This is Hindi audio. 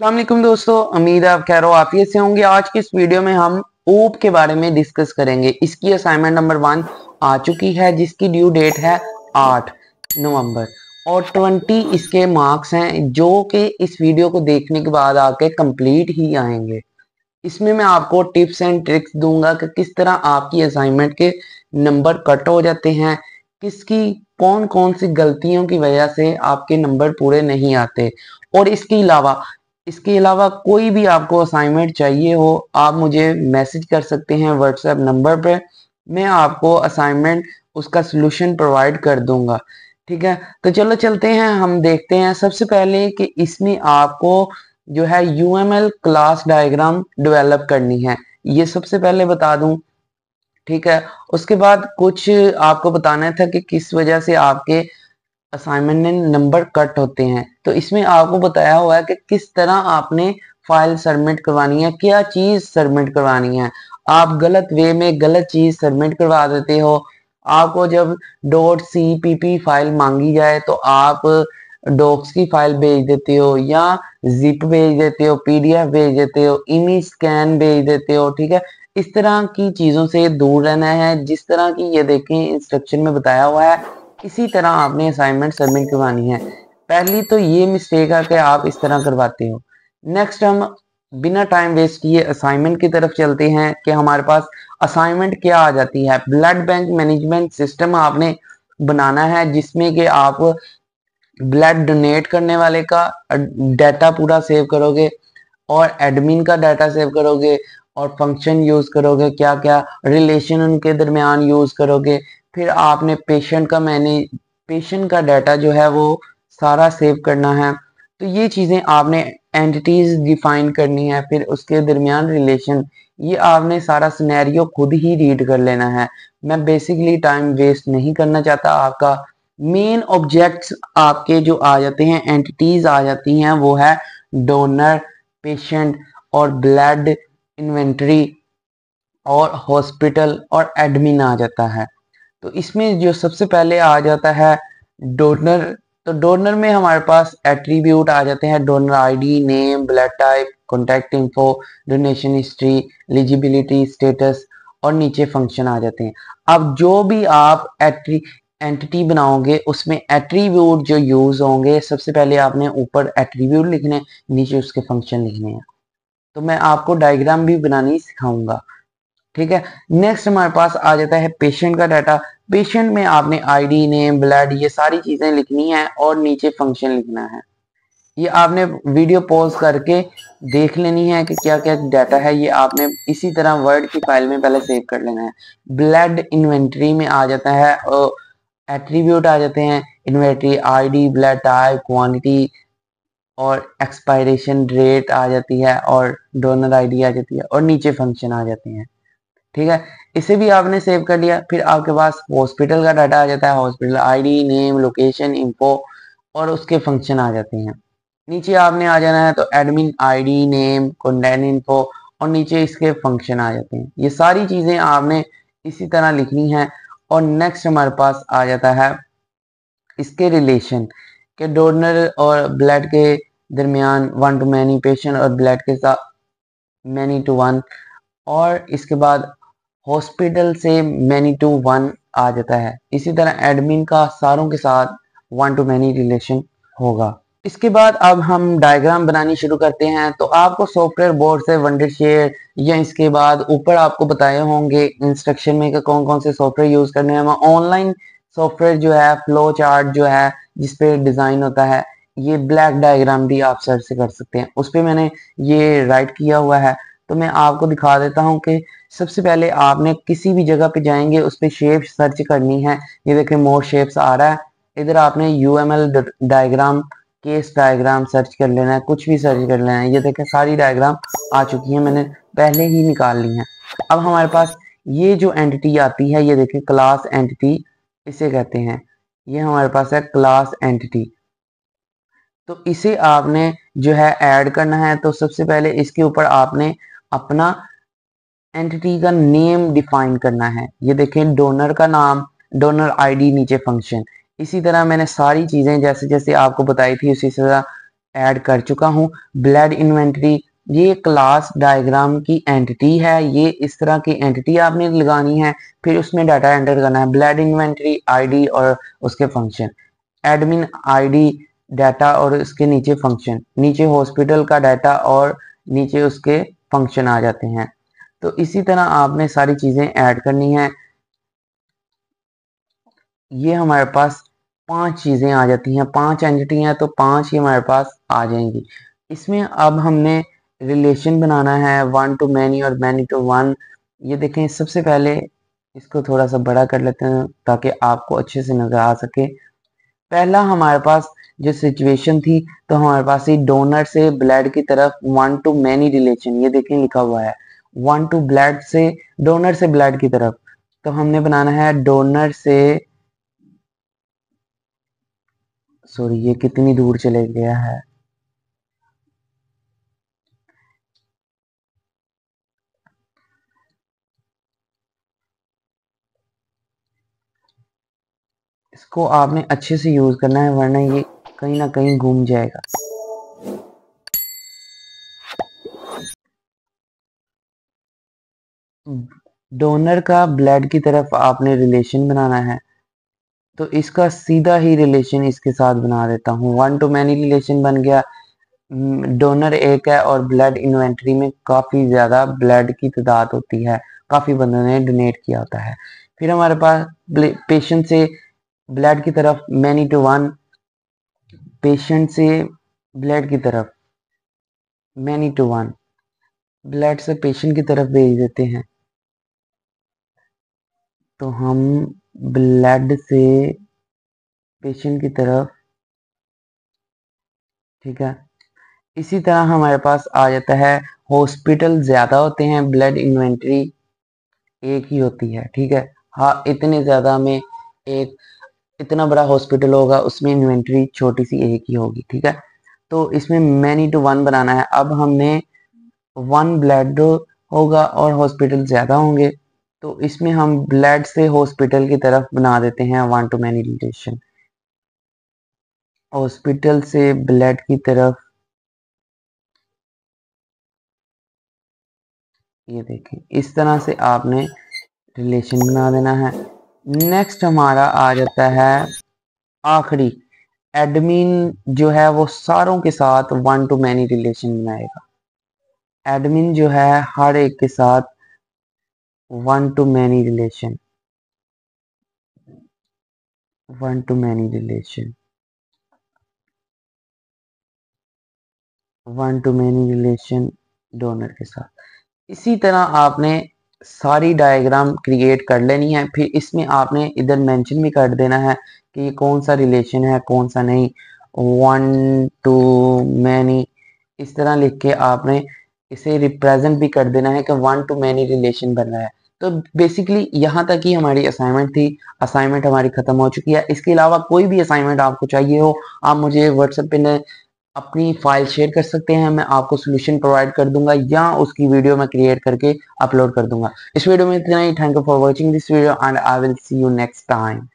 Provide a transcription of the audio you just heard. अस्सलाम वालेकुम दोस्तों, उम्मीद है आप खैर हो आफियत से होंगे। आज की इस वीडियो में हम ओप के बारे में डिस्कस करेंगे। इसकी असाइनमेंट नंबर 1 आ चुकी है जिसकी ड्यू डेट है 8 नवंबर और 20 इसके मार्क्स हैं जो कि इस वीडियो को देखने के बाद आके कंप्लीट ही आएंगे। इसमें मैं आपको टिप्स एंड ट्रिक्स दूंगा कि किस तरह आपकी असाइनमेंट के नंबर कट हो जाते हैं, किसकी कौन कौन सी गलतियों की वजह से आपके नंबर पूरे नहीं आते। और इसके अलावा कोई भी आपको असाइनमेंट चाहिए हो आप मुझे मैसेज कर सकते हैं व्हाट्सएप नंबर पर, मैं आपको असाइनमेंट उसका सलूशन प्रोवाइड कर दूंगा। ठीक है, तो चलो चलते हैं, हम देखते हैं सबसे पहले कि इसमें आपको जो है UML क्लास डायग्राम डेवलप करनी है, ये सबसे पहले बता दूं। ठीक है, उसके बाद कुछ आपको बताना था कि किस वजह से आपके असाइनमेंट में नंबर कट होते हैं। तो इसमें आपको बताया हुआ है कि किस तरह आपने फाइल सबमिट करवानी है, क्या चीज़ सबमिट करवानी है। आप गलत वे में गलत चीज़ सबमिट करवा देते हो। आपको जब .cpp फाइल मांगी जाए तो आप डॉक्स की फाइल भेज देते हो या जिप भेज देते हो, PDF भेज देते हो, इमेज स्कैन भेज देते हो। ठीक है, इस तरह की चीज़ों से दूर रहना है। जिस तरह की ये देखें इंस्ट्रक्शन में बताया हुआ है इसी तरह आपने असाइनमेंट सबमिट करवानी है। पहली तो ये मिस्टेक है कि आप इस तरह करवाते हो। नेक्स्ट हम बिना टाइम वेस्ट किए असाइनमेंट की तरफ चलते हैं कि हमारे पास असाइनमेंट क्या आ जाती है। ब्लड बैंक मैनेजमेंट सिस्टम आपने बनाना है जिसमें कि आप ब्लड डोनेट करने वाले का डाटा पूरा सेव करोगे और एडमिन का डाटा सेव करोगे और फंक्शन यूज़ करोगे, क्या क्या रिलेशन उनके दरमियान यूज़ करोगे। फिर आपने पेशेंट का डाटा जो है वो सारा सेव करना है। तो ये चीज़ें आपने एंटिटीज़ डिफाइन करनी है, फिर उसके दरमियान रिलेशन, ये आपने सारा सिनेरियो खुद ही रीड कर लेना है। मैं बेसिकली टाइम वेस्ट नहीं करना चाहता। आपका मेन ऑब्जेक्ट्स आपके जो आ जाते हैं, एंटिटीज़ आ जाती हैं, वो है डोनर, पेशेंट और ब्लड इन्वेंट्री और हॉस्पिटल और एडमिन आ जाता है। तो इसमें जो सबसे पहले आ जाता है डोनर। तो डोनर में हमारे पास एट्रीब्यूट आ जाते हैं, donor ID, name, blood type, contact info, donation history, eligibility status और नीचे फंक्शन आ जाते हैं। अब जो भी आप एंटिटी बनाओगे उसमें एट्रीब्यूट जो यूज़ होंगे, सबसे पहले आपने ऊपर एट्रीब्यूट लिखने, नीचे उसके फंक्शन लिखने हैं। तो मैं आपको डायग्राम भी बनानी सिखाऊंगा। ठीक है, नेक्स्ट हमारे पास आ जाता है पेशेंट का डाटा। पेशेंट में आपने ID, नेम, ब्लड, ये सारी चीज़ें लिखनी है और नीचे फंक्शन लिखना है। ये आपने वीडियो पॉज करके देख लेनी है कि क्या क्या डाटा है। ये आपने इसी तरह वर्ड की फाइल में पहले सेव कर लेना है। ब्लड इन्वेंट्री में आ जाता है, एट्रीब्यूट आ जाते हैं, inventory ID, blood type, quantity और एक्सपायरेशन डेट आ जाती है और डोनर ID आ जाती है और नीचे फंक्शन आ जाते हैं। ठीक है, इसे भी आपने सेव कर लिया। फिर आपके पास हॉस्पिटल का डाटा आ जाता है, hospital ID, name, location, info और उसके फंक्शन आ जाते हैं। नीचे आपने आ जाना है तो admin ID, name, contact info और नीचे इसके फंक्शन आ जाते हैं। ये सारी चीज़ें आपने इसी तरह लिखनी है। और नेक्स्ट हमारे पास आ जाता है इसके रिलेशन के डोनर और ब्लड के दरमियान 1 to many पेशेंट और ब्लड के साथ many to 1 और इसके बाद हॉस्पिटल से many to 1 आ जाता है। इसी तरह एडमिन का सारों के साथ 1 to many रिलेशन होगा। इसके बाद अब हम डायग्राम बनानी शुरू करते हैं। तो आपको सॉफ्टवेयर बोर्ड से वंडरशेयर या इसके बाद ऊपर आपको बताए होंगे इंस्ट्रक्शन में कि कौन कौन से सॉफ्टवेयर यूज़ करने हैं। ऑनलाइन सॉफ्टवेयर जो है, फ्लो चार्ट जो है जिसपे डिज़ाइन होता है, ये ब्लैक डायग्राम भी आप सर्च से कर सकते हैं। उस पर मैंने ये राइट किया हुआ है तो मैं आपको दिखा देता हूं कि सबसे पहले आपने किसी भी जगह पे जाएंगे, उस पर शेप सर्च करनी है। ये देखें मोर शेप्स आ रहा है। इधर आपने UML diagram, case diagram search कर लेना है, कुछ भी सर्च कर लेना है। ये देखें सारी डायग्राम आ चुकी है, मैंने पहले ही निकाल ली है। अब हमारे पास ये जो एंटिटी आती है, ये देखें क्लास एंटिटी इसे कहते हैं। ये हमारे पास है क्लास एंटिटी। तो इसे आपने जो है ऐड करना है। तो सबसे पहले इसके ऊपर आपने अपना एंटिटी का नेम डिफाइन करना है। ये देखें डोनर का नाम, डोनर ID, नीचे फंक्शन। इसी तरह मैंने सारी चीज़ें जैसे जैसे आपको बताई थी उसी तरह ऐड कर चुका हूँ। ब्लड इन्वेंटरी ये क्लास डायग्राम की एंटिटी है, ये इस तरह की एंटिटी आपने लगानी है, फिर उसमें डाटा एंटर करना है, ब्लड इन्वेंटरी आईडी और उसके फंक्शन, एडमिन आईडी डाटा और इसके नीचे फंक्शन, नीचे हॉस्पिटल का डाटा और नीचे उसके फंक्शन आ जाते हैं। तो इसी तरह आपने सारी चीजें ऐड करनी है। ये हमारे पास 5 चीजें आ जाती हैं, 5 एंटिटी हैं तो 5 ही हमारे पास आ जाएंगी। इसमें अब हमने रिलेशन बनाना है 1 to many और many to 1। ये देखें, सबसे पहले इसको थोड़ा सा बड़ा कर लेते हैं ताकि आपको अच्छे से नजर आ सके। पहला हमारे पास जो सिचुएशन थी तो हमारे पास ये डोनर से ब्लड की तरफ 1 to many रिलेशन, ये देखें लिखा हुआ है 1 to ब्लड से डोनर से ब्लड की तरफ। तो हमने बनाना है डोनर से, सॉरी ये कितनी दूर चले गया है, इसको आपने अच्छे से यूज करना है वरना ये कहीं ना कहीं घूम जाएगा। डोनर का ब्लड की तरफ आपने रिलेशन बनाना है तो इसका सीधा ही रिलेशन इसके साथ बना देता हूँ। 1 to many रिलेशन बन गया, डोनर 1 है और ब्लड इन्वेंटरी में काफी ज्यादा ब्लड की तादाद होती है, काफी बंदों ने डोनेट किया होता है। फिर हमारे पास पेशेंट से ब्लड की तरफ many to 1, पेशेंट से ब्लड की तरफ many to 1, ब्लड से पेशेंट की तरफ भेज देते हैं। तो हम ब्लड से पेशेंट की तरफ, ठीक है। इसी तरह हमारे पास आ जाता है हॉस्पिटल ज्यादा होते हैं, ब्लड इन्वेंटरी 1 ही होती है, ठीक है। हाँ, इतने ज्यादा में एक इतना बड़ा हॉस्पिटल होगा, उसमें इन्वेंटरी छोटी सी 1 ही होगी, ठीक है। तो इसमें many to 1 बनाना है। अब हमने 1 ब्लड होगा और हॉस्पिटल ज्यादा होंगे तो इसमें हम ब्लड से हॉस्पिटल की तरफ बना देते हैं 1 to many रिलेशन। हॉस्पिटल से ब्लड की तरफ, ये देखें, इस तरह से आपने रिलेशन बना देना है। नेक्स्ट हमारा आ जाता है आखिरी, एडमिन जो है वो सारों के साथ 1 to many रिलेशन बनाएगा। एडमिन जो है हर एक के साथ 1 to many relation, 1 to many relation, 1 to many relation donor के साथ। इसी तरह आपने सारी डायग्राम क्रिएट कर लेनी है। फिर इसमें आपने इधर मेंशन भी कर देना है कि ये कौन सा रिलेशन है कौन सा नहीं। 1 to many इस तरह लिख के आपने इसे रिप्रेजेंट भी कर देना है कि 1 to many रिलेशन बन रहा है। तो बेसिकली यहाँ तक ही हमारी असाइनमेंट थी, असाइनमेंट हमारी ख़त्म हो चुकी है। इसके अलावा कोई भी असाइनमेंट आपको चाहिए हो, आप मुझे व्हाट्सएप पे अपनी फाइल शेयर कर सकते हैं, मैं आपको सॉल्यूशन प्रोवाइड कर दूंगा या उसकी वीडियो मैं क्रिएट करके अपलोड कर दूंगा। इस वीडियो में इतना ही। Thank you for watching this video and I will see you next time.